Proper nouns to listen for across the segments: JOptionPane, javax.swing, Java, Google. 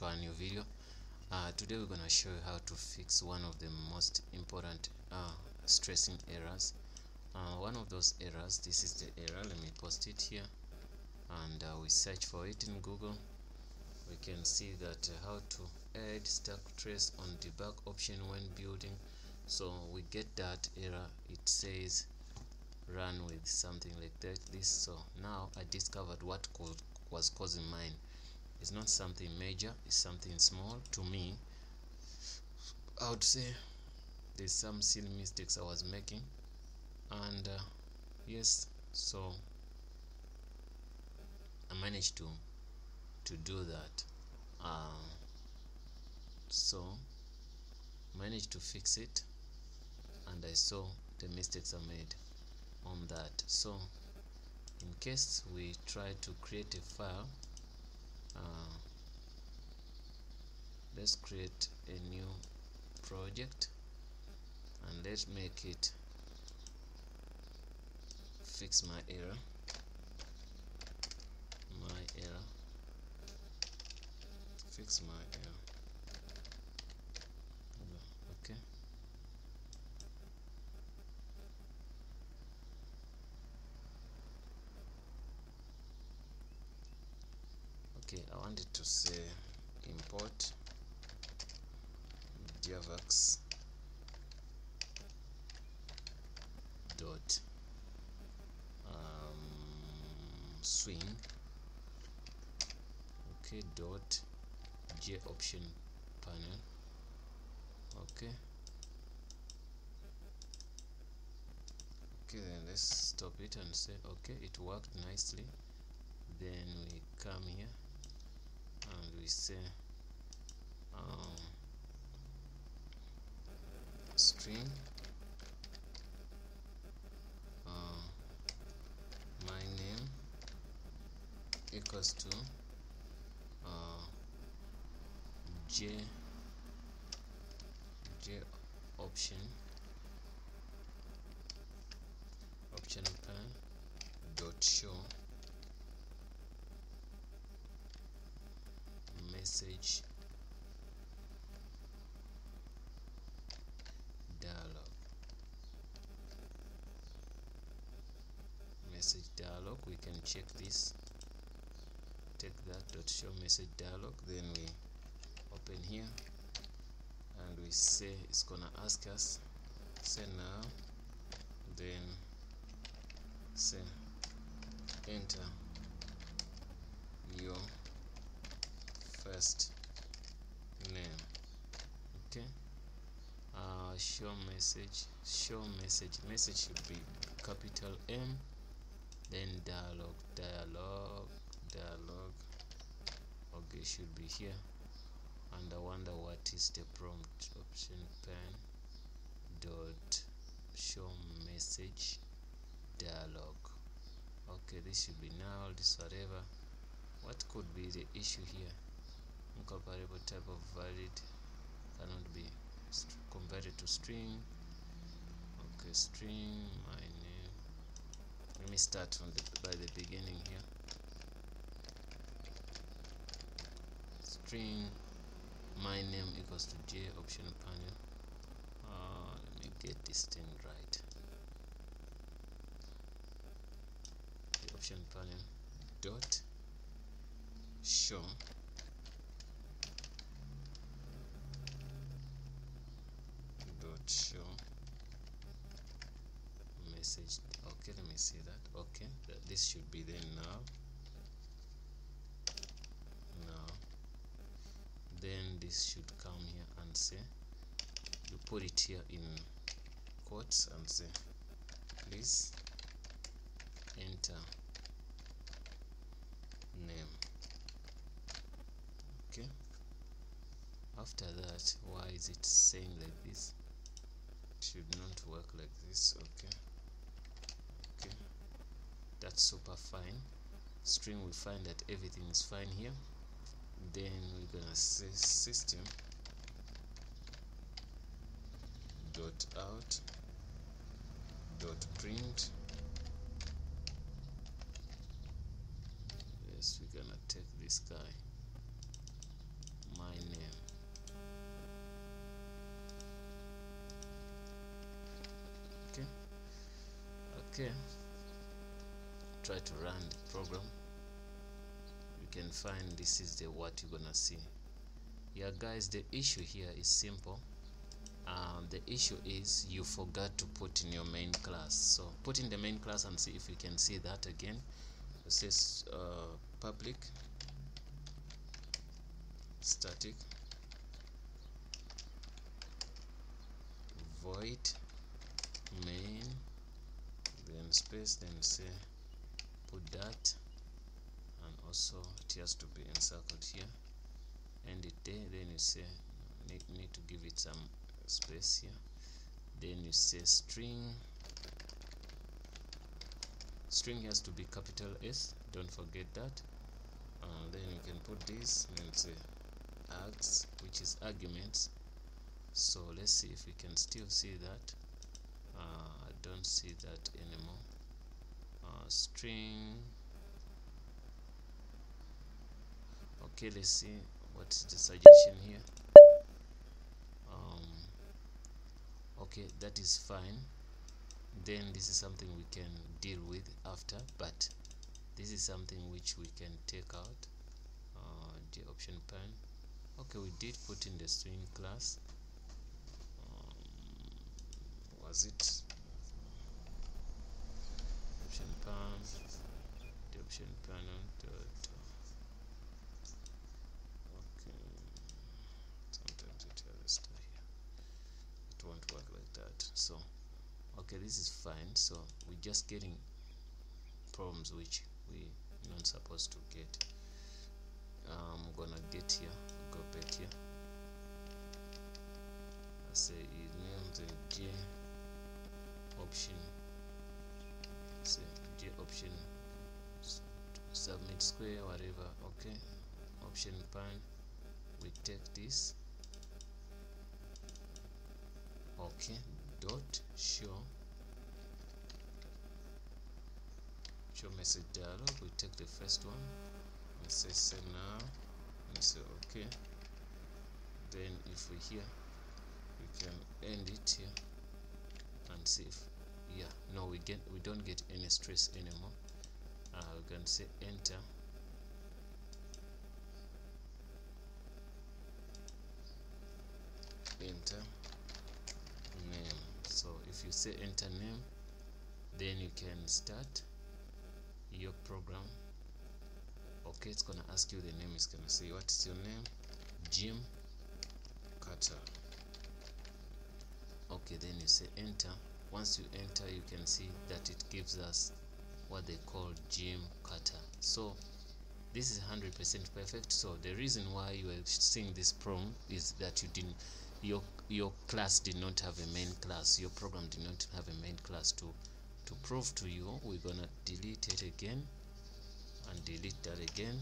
Welcome to our new video. Today we're going to show you how to fix one of the most important stressing errors. One of those errors, this is the error, let me post it here, and we search for it in Google. We can see that how to add stack trace on debug option when building. So we get that error, it says run with something like that. So now I discovered what was causing mine. It's not something major, it's something small. To me, I would say there's some silly mistakes I was making, and yes, so I managed to do that. So managed to fix it, and I saw the mistakes I made on that. So in case we try to create a file, let's create a new project and let's make it fix my error, fix my error. Okay, I wanted to say import javax.swing, okay, dot JOptionPane, okay. Then let's stop it and say okay, it worked nicely. Then we come here and we say string my name equals to JOptionPane dot show message dialog. We can check this. Take that dot show message dialog. Then we open here and we say it's gonna ask us. Say now. Then say enter your first name. Okay, show message should be capital M, then dialogue, okay, should be here. And I wonder what is the prompt. JOptionPane dot show message dialogue. Okay, this should be null, this whatever. What could be the issue here? Incomparable type of valid cannot be converted to string. Okay, string my name. Let me start by the beginning here. String my name equals to JOptionPane. Let me get this thing right. JOptionPane dot show message. Okay, let me see that. Okay, this should be there now. Then this should come here and say, you put it here in quotes and say, please enter name. Okay, after that, why is it saying like this? It should not work like this. Okay, okay, that's super fine. String, we find that everything is fine here. Then we're gonna say system dot out dot print. Yes, we're gonna take this guy. my name. Okay, try to run the program. You can find this is the what you're gonna see. Yeah guys, the issue here is simple. The issue is you forgot to put in your main class. So put in the main class and see if you can see that again. It says public static void main, then space, then say put that, and also it has to be encircled here, end it there. Then you say need to give it some space here. Then you say string has to be capital S, don't forget that. Then you can put this and say args, which is arguments. So let's see if we can still see that. I don't see that anymore. String. Okay, let's see what's the suggestion here. Okay, that is fine. Then this is something we can deal with after, but this is something which we can take out. JOptionPane. Okay, we did put in the string class. Was it JOptionPane? JOptionPane. Okay. Sometimes it has a star here. It won't work like that. So, okay, this is fine. So we're just getting problems which we're not supposed to get. I'm gonna get here. Go back here. I say it names the J option. Say J option. Submit square, whatever. Okay. JOptionPane. We take this. Okay. Dot show message dialog. We take the first one and say send now and say okay. Then if we here we can end it here and see if no, we don't get any stress anymore. We can say enter. Name. So if you say enter name, then you can start your program. Okay, it's gonna ask you the name. It's gonna say what is your name? Jim Carter. Okay, then you say enter. Once you enter, you can see that it gives us what they call Jim Carter. So this is 100% perfect. So the reason why you are seeing this problem is that you didn't, your class did not have a main class. Your program did not have a main class. To prove to you, we're gonna delete it again and delete that again.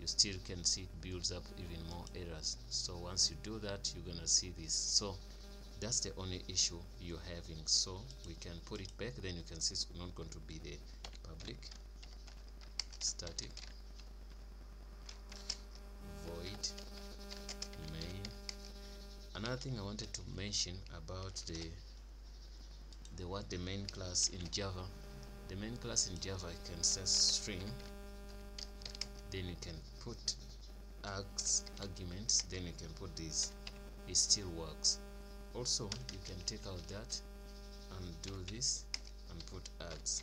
You still can see it builds up even more errors. So once you do that, you're gonna see this. So that's the only issue you're having. So we can put it back. Then you can see it's not going to be the public static void main. Another thing I wanted to mention about the main class in Java. The main class in Java can set string, then you can put args, arguments, then you can put this. It still works. Also you can take out that and do this and put args.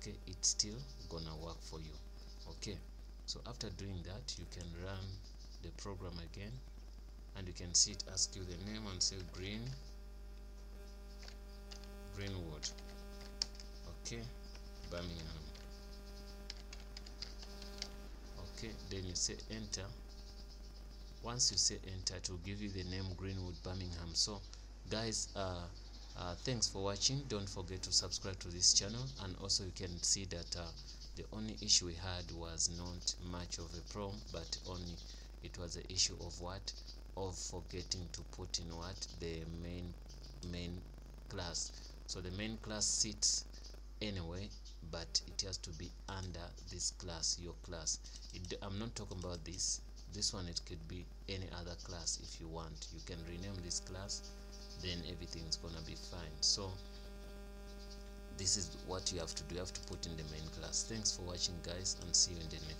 Okay, it's still gonna work for you. Okay, so after doing that, you can run the program again and you can see it ask you the name and say Greenwood. Okay, Birmingham. Okay, then you say enter. Once you say enter, it will give you the name Greenwood Birmingham. So guys, thanks for watching. Don't forget to subscribe to this channel. And also you can see that the only issue we had was not much of a problem, but only it was the issue of what? Of forgetting to put in what? The main class. So the main class sits anyway, but it has to be under this class, your class. I'm not talking about this, This one, it could be any other class. If you want, you can rename this class, then everything's gonna be fine. So this is what you have to do. You have to put in the main class. Thanks for watching, guys, and see you in the next